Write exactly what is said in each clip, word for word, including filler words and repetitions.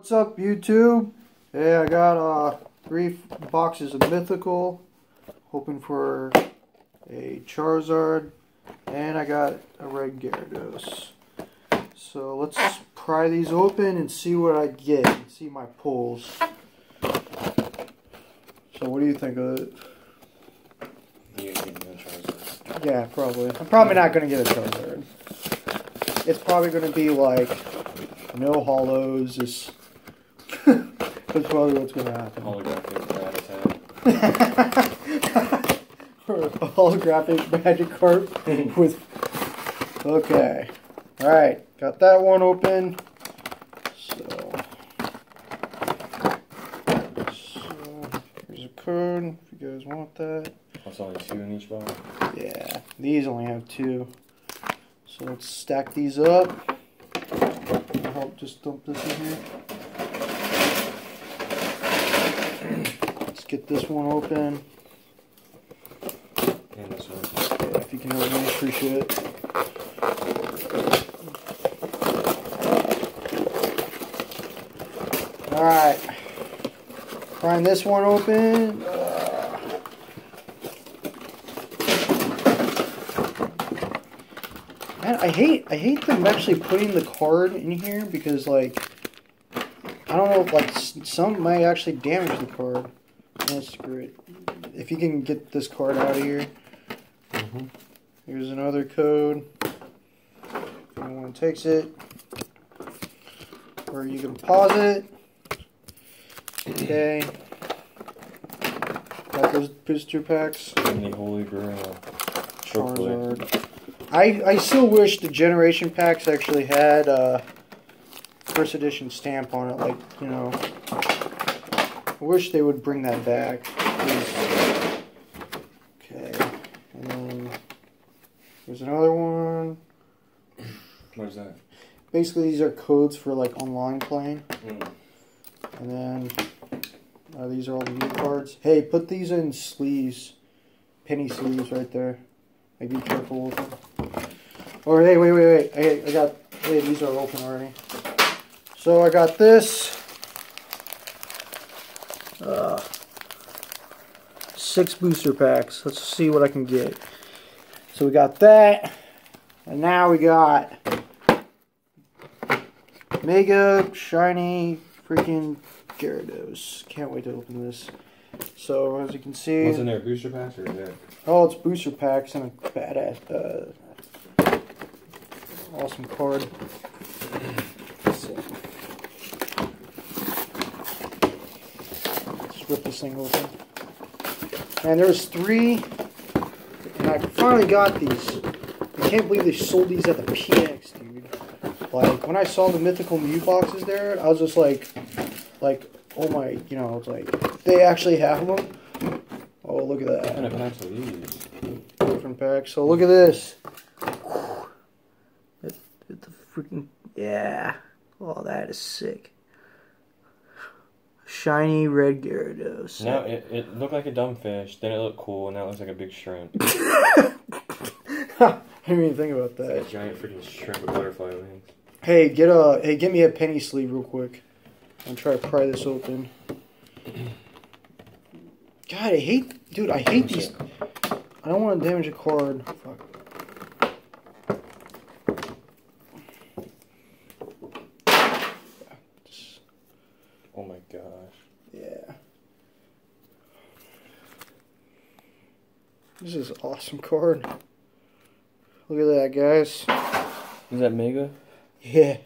What's up, YouTube? Hey, I got uh, three boxes of Mythical, hoping for a Charizard, and I got a red Gyarados. So let's pry these open and see what I get, and see my pulls. So what do you think of it? You're getting a Charizard. Yeah, probably. I'm probably not going to get a Charizard. It's probably going to be like no hollows, just... That's probably what's going to happen. Holographic Rattata. Or a holographic Magikarp with... Okay. Alright, got that one open. So... So, here's a code if you guys want that. That's only two in each box? Yeah, these only have two. So let's stack these up. I'll just dump this in here. Let's get this one open. And this one. Yeah, if you can help me, appreciate it. Alright. Prying this one open. Uh, man, I hate I hate them actually putting the card in here because, like, I don't know, like, some might actually damage the card. Oh, screw it. If you can get this card out of here. Mm-hmm. Here's another code. If anyone takes it. Or you can pause it. Okay. Got those booster packs. And the Holy Grail. Charizard. I, I still wish the Generation packs actually had a first edition stamp on it, like, you know. I wish they would bring that back. Okay, and then there's another one. What's that? Basically, these are codes for, like, online playing. Mm. And then uh, these are all the new cards. Hey, put these in sleeves, penny sleeves right there. Like, be careful with them. Oh, hey, wait, wait, wait. I, I got... Hey, these are open already. So I got this. Uh, six booster packs. Let's see what I can get. So we got that. And now we got... Mega, shiny, freaking Gyarados. Can't wait to open this. So, as you can see... What's in there? Booster packs or is that? Oh, it's booster packs and a badass... Uh, awesome card. So, let's rip this thing open. And there's three, and I finally got these. I can't believe they sold these at the P X, dude. Like, when I saw the Mythical Mew boxes there, I was just like, like, oh my, you know, it's like, they actually have them? Oh, look at that. What kind of packs are these? Different packs. So look at this. Freaking, yeah. Oh, that is sick. Shiny red Gyarados. Now it, it looked like a dumb fish, then it looked cool, and now it looks like a big shrimp. I didn't even think about that. It's like a giant freaking shrimp with butterfly wings. Hey, get a, hey, get me a penny sleeve real quick. I'm trying to pry this open. God, I hate, dude, I hate these. It. I don't want to damage a card. Fuck. Oh my gosh. Yeah. This is an awesome card. Look at that, guys. Is that Mega? Yeah.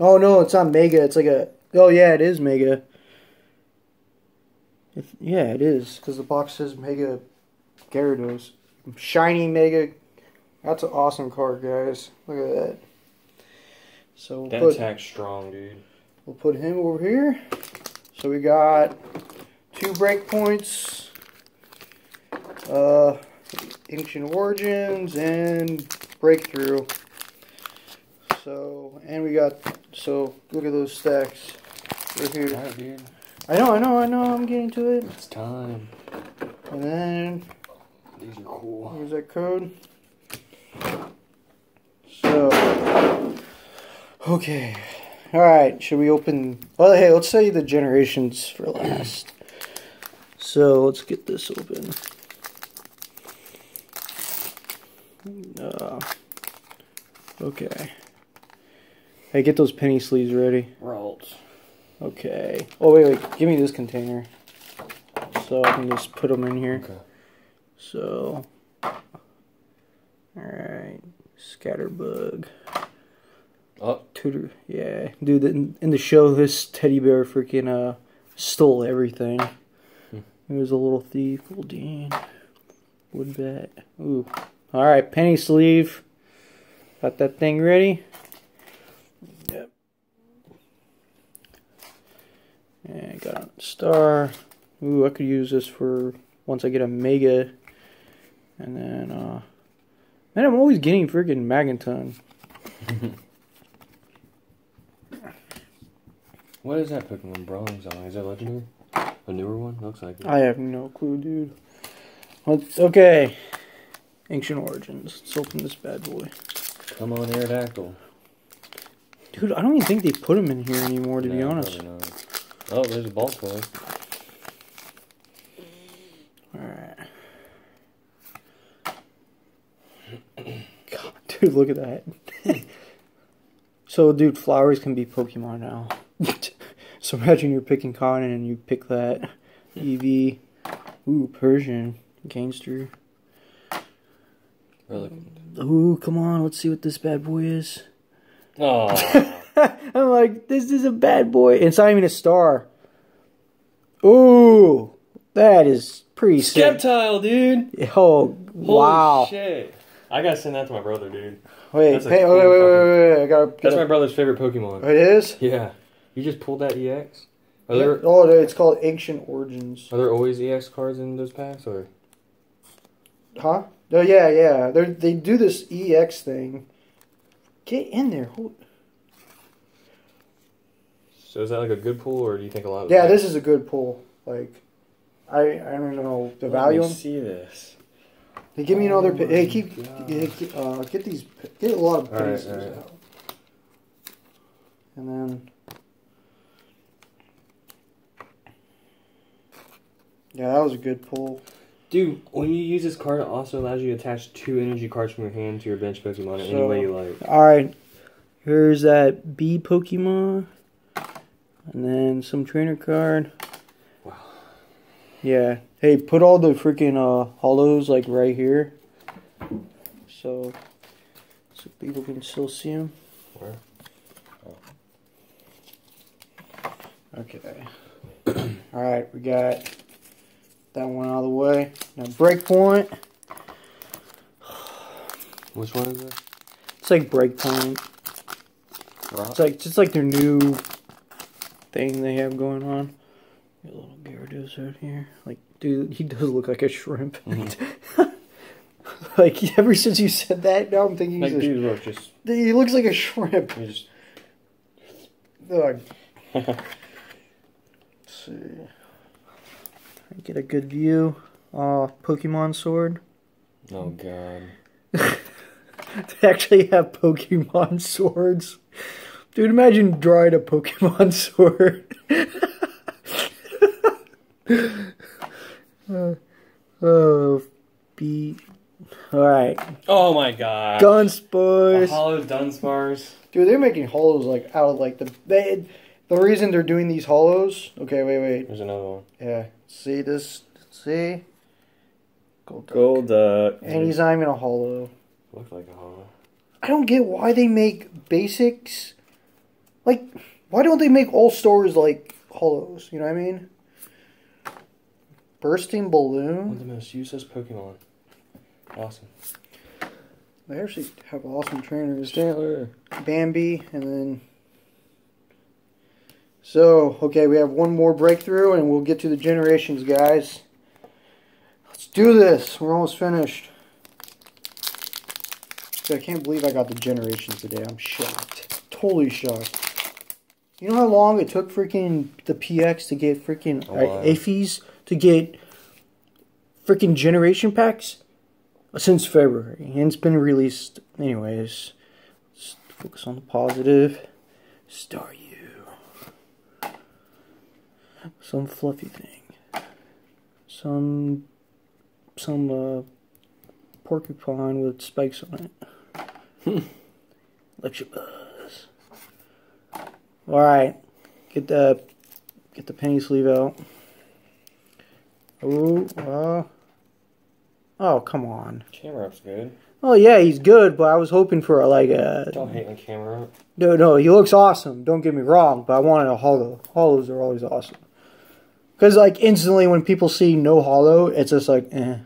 Oh no, it's not Mega. It's like a... Oh yeah, it is Mega. It's... Yeah, it is. Because the box says Mega Gyarados. Shiny Mega. That's an awesome card, guys. Look at that. So we'll that put... attack's strong, dude. We'll put him over here. So we got two breakpoints, uh, Ancient Origins, and Breakthrough. So, and we got, so look at those stacks right here. All right, dude. I know, I know, I know, I'm getting to it. It's time. And then, these are cool. Here's that code. So, okay. Alright, should we open... Well, hey, let's say the Generations for last. So, let's get this open. Uh, okay. Hey, get those penny sleeves ready. Ralts. Okay. Oh, wait, wait. Give me this container. So, I can just put them in here. Okay. So... Alright. Scatterbug. Oh. Tutor. Yeah. Dude, in, in the show, this teddy bear freaking uh, stole everything. Hmm. It was a little thief. Oh, damn. Woodbat. Ooh. Alright, penny sleeve. Got that thing ready. Yep. And got a star. Ooh, I could use this for once I get a mega. And then, uh. Man, I'm always getting freaking Magneton. What is that Pokemon? Bronzor? Is that legendary? A newer one? Looks like it. I have no clue, dude. Let's, okay. Ancient Origins. Let's open this bad boy. Come on, Aerodactyl. Dude, I don't even think they put him in here anymore, to no, be honest. Not. Oh, there's a ball play. Alright. God, dude, look at that. So, dude, flowers can be Pokemon now. So imagine you're picking Cottonee and you pick that. Eevee. Ooh, Persian. Gangster. Ooh, come on, let's see what this bad boy is. Oh. I'm like, this is a bad boy. It's not even a star. Ooh, that is pretty sick. Sceptile, dude. Oh, wow. Holy shit. I gotta send that to my brother, dude. Wait, hey, cool wait, wait, wait, wait, wait. I gotta, that's gotta, my brother's favorite Pokemon. It is? Yeah. You just pulled that E X? Are yeah. there, oh, it's called Ancient Origins. Are there always E X cards in those packs? Or? Huh? No, oh, yeah, yeah. They they do this E X thing. Get in there. Hold. So is that like a good pull, or do you think a lot of... Yeah, packs? This is a good pull. Like, I, I don't know the Let value. Let me see this. Hey, give me another. Oh hey, keep hey, keep, uh, get these. Get a lot of pieces right, right. out, and then yeah, that was a good pull, dude. When you use this card, it also allows you to attach two energy cards from your hand to your bench Pokemon in so, any way you like. All right, here's that B Pokemon, and then some trainer card. Wow. Yeah. Hey, put all the freaking uh, hollows like right here, so so people can still see them. Where? Oh. Okay. All right, we got that one out of the way. Now breakpoint. Which one is it? It's like breakpoint. Rock? It's like just like their new thing they have going on. A little Gyarados out here, like. Dude, he does look like a shrimp. Mm-hmm. Like, ever since you said that, now I'm thinking he's like, a dude, look, just... He looks like a shrimp. Just... Let's see. Get a good view. Uh, Pokemon Sword. Oh, God. They actually have Pokemon Swords. Dude, imagine drawing a Pokemon Sword. Uh, oh, be alright. Oh my god. Dunsparce. Hollow Dunsparce. Dude, they're making hollows like out of like the. They, the reason they're doing these hollows. Okay, wait, wait. There's another one. Yeah. See this? See? Golduck. Golduck. And he's not even a hollow. Looks like a hollow. I don't get why they make basics. Like, why don't they make all stars like hollows? You know what I mean? Bursting Balloon. One of the most useless Pokemon. Awesome. They actually have awesome trainers. Chandler. Bambi, and then... So, okay, we have one more breakthrough, and we'll get to the Generations, guys. Let's do this. We're almost finished. Dude, I can't believe I got the Generations today. I'm shocked. Totally shocked. You know how long it took freaking the P X to get freaking oh, A F Is? To get freaking generation packs since February, and it's been released anyways. Let's focus on the positive. Starly. some fluffy thing, some some uh, porcupine with spikes on it. Let you buzz. All right, get the get the penny sleeve out. Oh, uh, oh, come on. Camera's good. Oh yeah, he's good, but I was hoping for like a. Don't hate on camera. No, no, he looks awesome. Don't get me wrong, but I wanted a holo. Holos are always awesome. Cause like instantly when people see no holo, it's just like eh,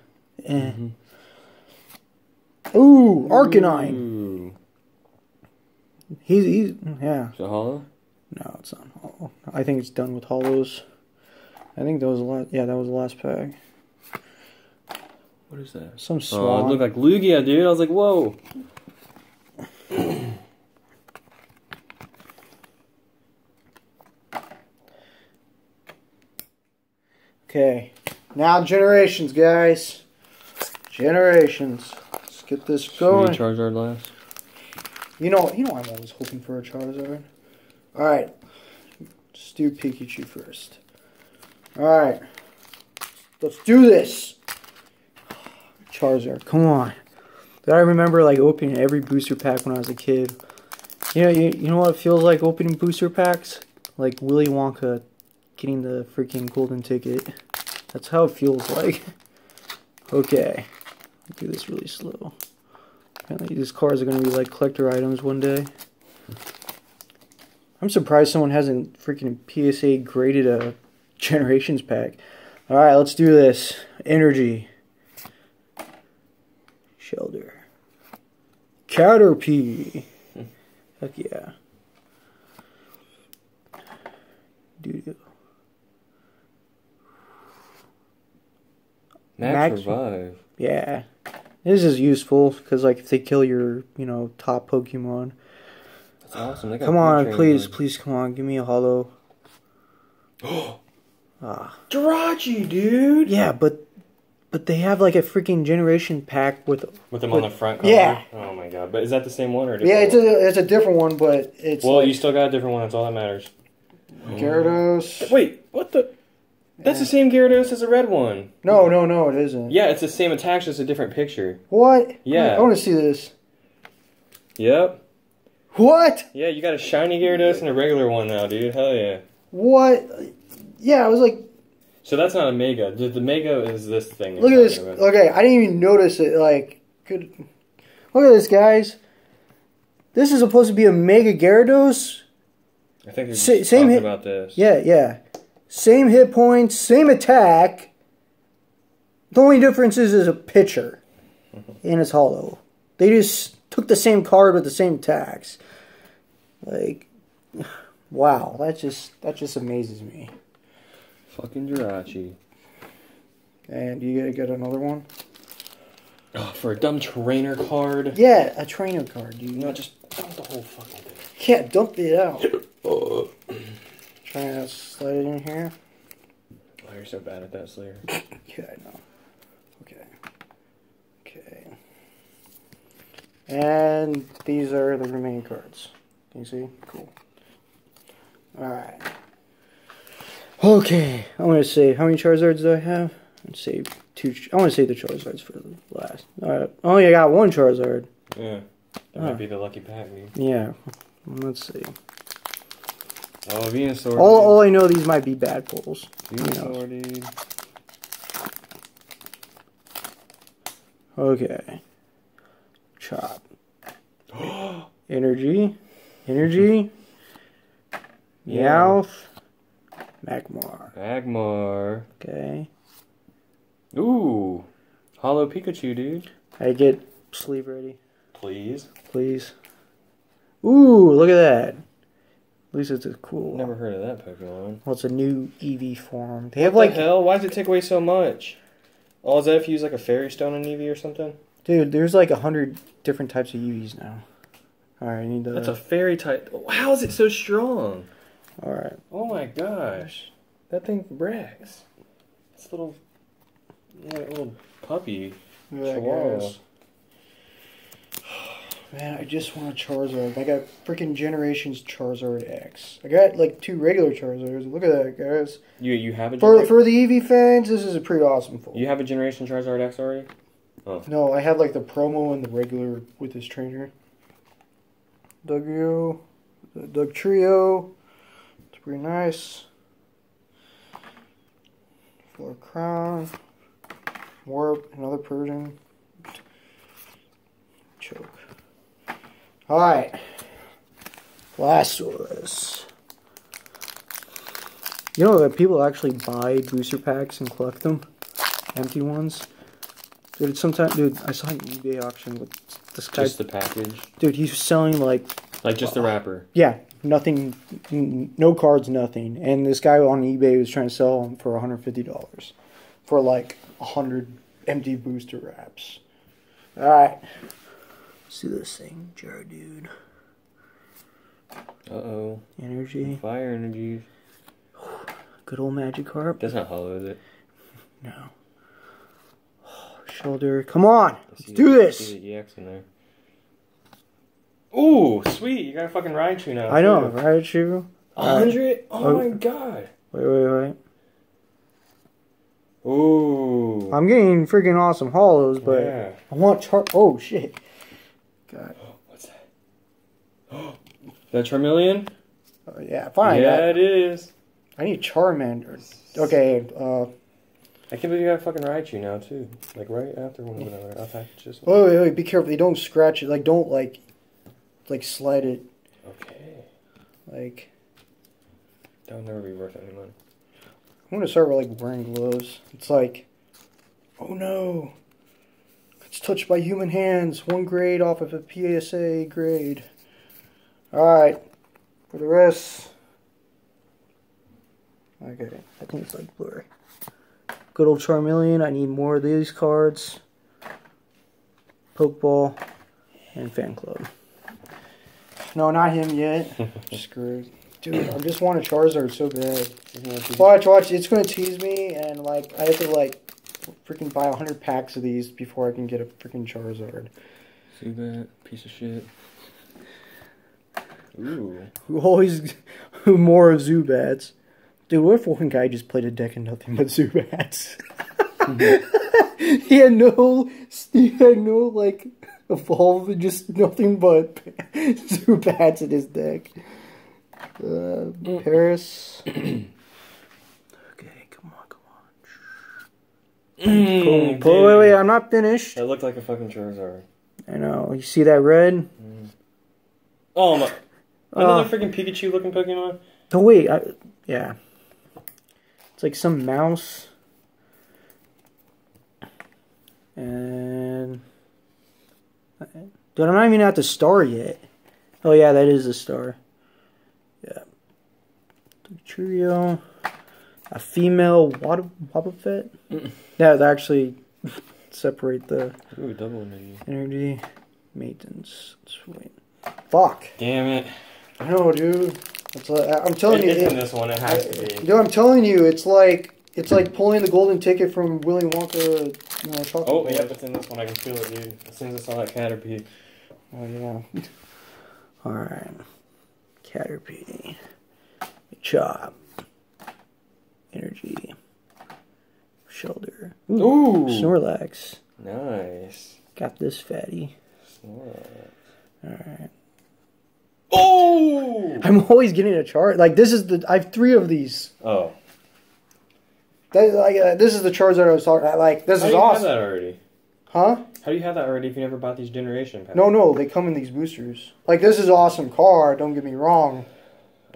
eh. Mm-hmm. Ooh, Arcanine. Ooh. He's he's yeah. Is it holo? No, it's not holo. I think it's done with holos. I think that was the last. Yeah, that was the last pack. What is that? Some swan. Oh, it looked like Lugia, dude. I was like, whoa. Okay, now Generations, guys. Generations. Let's get this going. Should we Charizard last? You know, you know, I'm always hoping for a Charizard. All right, let's do Pikachu first. All right, let's do this. Charizard, come on. I remember like opening every booster pack when I was a kid. You know, you, you know what it feels like opening booster packs? Like Willy Wonka getting the freaking golden ticket. That's how it feels like. Okay, I'll do this really slow. Apparently these cards are gonna be like collector items one day. I'm surprised someone hasn't freaking P S A graded a Generations pack. All right, let's do this. Energy. Shelter. Caterpie. Hmm. Heck yeah. Doo-doo. Max, Max Revive. Yeah. This is useful because, like, if they kill your, you know, top Pokemon. That's awesome. They got come on, please, on. please, come on. Give me a holo. Ah. Jirachi, dude! Yeah, but but they have like a freaking generation pack with with them with, on the front cover. Yeah. Oh my god! But is that the same one or? Yeah, it's a it's a different one, but it's. Well, like, you still got a different one. That's all that matters. Gyarados. Mm. Wait, what the? That's yeah. the same Gyarados as the red one. No, no, no, it isn't. Yeah, it's the same attached, just a different picture. What? Yeah. I want to see this. Yep. What? Yeah, you got a shiny Gyarados and a regular one now, dude. Hell yeah. What? Yeah, I was like. So that's not a mega. The mega is this thing. Look at this. About. Okay, I didn't even notice it. Like, good. Look at this, guys. This is supposed to be a mega Gyarados. I think it's Sa same hit about this. Yeah, yeah. Same hit points, same attack. The only difference is is a picture, and it's hollow. They just took the same card with the same attacks. Like, wow, that just that just amazes me. Fucking Jirachi. And you gotta get another one? Oh, for a dumb trainer card? Yeah, a trainer card, dude. No, just dump the whole fucking thing. Yeah, dump it out. Trying to slide it in here. Oh, you're so bad at that, Slayer. Yeah, I know. Okay. Okay. And these are the remaining cards. Can you see? Cool. Alright. Okay, I want to say, how many Charizards do I have? I'd say two. I want to save the Charizards for the last. Alright, I only got one Charizard. Yeah, that uh. might be the lucky pack, dude. Yeah, let's see. Oh, Venusaur. All, all I know, these might be bad pulls. Venusaur, dude. Okay. Chop. Energy. Energy. Meowth. Magmar. Magmar. Okay. Ooh. Hollow Pikachu, dude. I get sleeve ready. Please. Please. Ooh, look at that. At least it's a cool. Never heard of that Pokemon. Well, it's a new Eevee form. They what have like the hell? Why does it take away so much? Oh, is that if you use like a fairy stone in Eevee or something? Dude, there's like a hundred different types of Eevees now. Alright, I need to. That's a fairy type. How is it so strong? All right. Oh my gosh, that thing brags. It's little, yeah, little puppy. Yeah, chihuahua. Man, I just want a Charizard. I got freaking Generations Charizard X. I got like two regular Charizards. Look at that, guys. You you have a for for the Eevee fans. This is a pretty awesome fold. You have a Generation Charizard X already? Oh. No, I have like the promo and the regular with this trainer. Dugtrio, Dug Trio. It's pretty nice. Floor Crown, Warp, another Persian. Choke. Alright, Blastoise. You know that people actually buy booster packs and collect them? Empty ones? Dude, sometimes, dude, I saw an eBay auction with this guy. Just the package? Dude, he's selling like... Like just uh, the wrapper? Yeah, nothing, no cards, nothing. And this guy on eBay was trying to sell them for a hundred fifty dollars. For like a hundred empty booster wraps. Alright. See this thing, Gyarados. Uh oh. Energy. Fire energy. Good old Magikarp. That's not hollow, is it? No. Oh, shoulder. Come on! Let's do this! I see the E X in there. Ooh, sweet! You got a fucking Raichu now. I know, Raichu. one hundred? Uh, oh my god! Wait, wait, wait. Ooh. I'm getting freaking awesome hollows, but yeah. I want char. Oh shit. God. Oh, what's that? Oh, is that Charmeleon? Oh, yeah, fine. Yeah, it is. I need Charmander. Okay, uh... I can't believe you got fucking Raichu now, too. Like, right after one another. I'll package this one. Oh, wait, wait, be careful. You don't scratch it. Like, don't, like... Like, slide it. Okay. Like... That'll never be worth any money. I'm gonna start with, like, wearing gloves. It's like... Oh, no! It's touched by human hands. One grade off of a P S A grade. Alright. For the rest. Okay. I think it's like blurry. Good old Charmeleon. I need more of these cards. Pokeball. And Fan Club. No, not him yet. Screwed. Dude, I just want a Charizard so bad. Watch, watch. It's going to tease me. And like, I have to like... freaking buy a hundred packs of these before I can get a freaking Charizard. Zubat, piece of shit. Ooh. Who always, who more of Zubats. Dude, what if one guy just played a deck of nothing but Zubats? Mm-hmm. He had no, he had no, like, evolve, just nothing but Zubats in his deck. Uh, Paris. Mm, cool. Wait, wait, I'm not finished. It looked like a fucking Charizard. I know. You see that red? Mm. Oh my! Another uh, freaking Pikachu-looking Pokemon. Oh wait, I, yeah. It's like some mouse. And dude, I'm not even at the star yet. Oh yeah, that is the star. Yeah. Trio. A female Wobbuffet? Yeah, they actually separate the Ooh, double energy. energy. Maintenance. Sweet. Fuck. Damn it. I know, dude. It's like, I'm telling it you. It's in this one. It has I, to be. Dude, I'm telling you, it's like it's like pulling the golden ticket from Willy Wonka. You know, chocolate oh, yeah, it's in this one. I can feel it, dude. As soon as I saw that Caterpie. Oh, yeah. All right. Caterpie. Chop. Energy. Shelter. Ooh, Ooh. Snorlax. Nice. Got this fatty. Snorlax. Alright. Oh! I'm always getting a chart. Like, this is the... I have three of these. Oh. That, like, uh, this is the Charizard I was talking about. Like, this How is awesome. How do you have that already? Huh? How do you have that already if you never bought these generation packs? No, no. They come in these boosters. Like, this is an awesome card. Don't get me wrong.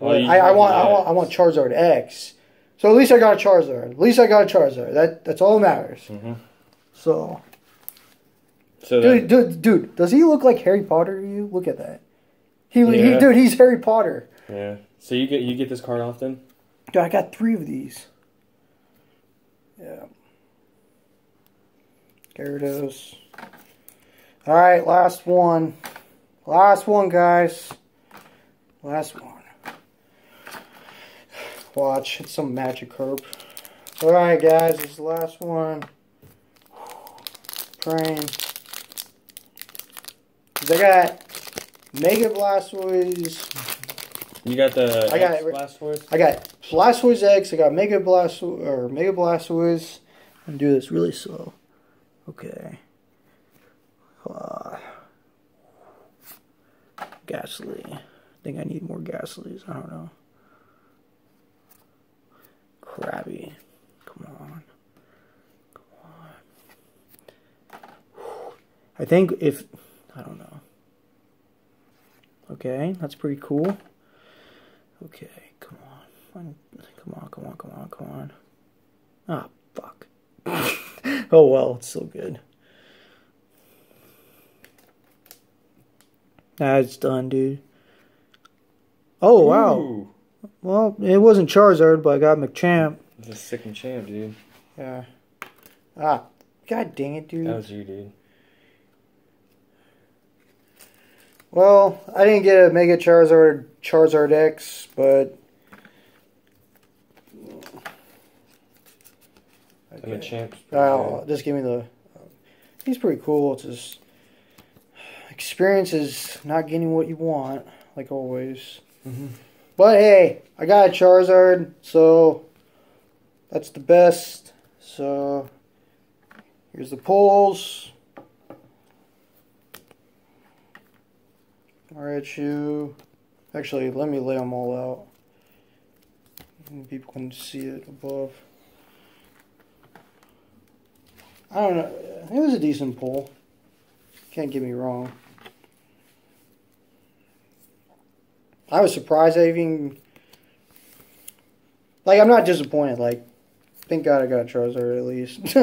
Well, I, I, want, I, want, I want Charizard X. So at least I got a Charizard. At least I got a Charizard. That that's all that matters. Mm-hmm. So, so dude, dude, dude, does he look like Harry Potter to you? Look at that. He, yeah. he, dude, he's Harry Potter. Yeah. So you get you get this card often? Dude, I got three of these. Yeah. Gyarados. All right, last one. Last one, guys. Last one. Watch, it's some Magikarp. Alright guys, this is the last one. Praying. Cause I got Mega Blastoise. You got the I got, Blastoise? I got Blastoise X, I got Mega Blastoise, or Mega Blastoise. I'm going to do this really slow. Okay. Uh, Ghastly. I think I need more Ghastlies. I don't know. Krabby. Come on. Come on. I think if... I don't know. Okay, that's pretty cool. Okay, come on. Come on, come on, come on, come on. Ah, fuck. Oh, well, it's still good. Nah, it's done, dude. Oh, wow. Ooh. Well, it wasn't Charizard, but I got McChamp. It's a sick McChamp, dude. Yeah. Ah, god dang it, dude. That was you, dude. Well, I didn't get a Mega Charizard, Charizard X, but... Okay. I'm a champ. Oh, good. Just give me the... He's pretty cool. It's just... Experience is not getting what you want, like always. Mm-hmm. But hey, I got a Charizard, so... That's the best. So... Here's the polls. Raichu. Actually, let me lay them all out. And people can see it above. I don't know. It was a decent poll. Can't get me wrong. I was surprised I even... Like, I'm not disappointed. Like, thank God I got Charizard at least.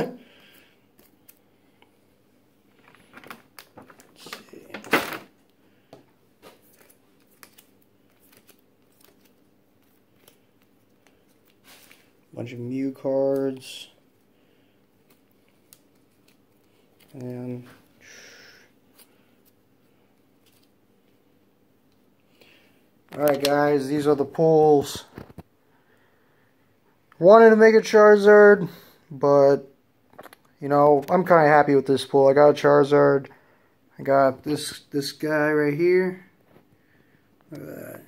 Bunch of Mew cards, and all right, guys, these are the polls. Wanted to make a Charizard, but you know I'm kind of happy with this pool. I got a Charizard. I got this this guy right here. Look at that.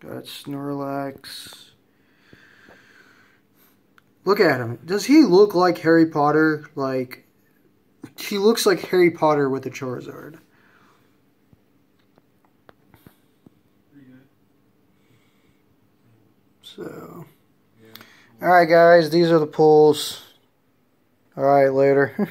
Got Snorlax. Look at him. Does he look like Harry Potter? Like, he looks like Harry Potter with a Charizard. So. Alright, guys. These are the pulls. Alright, later.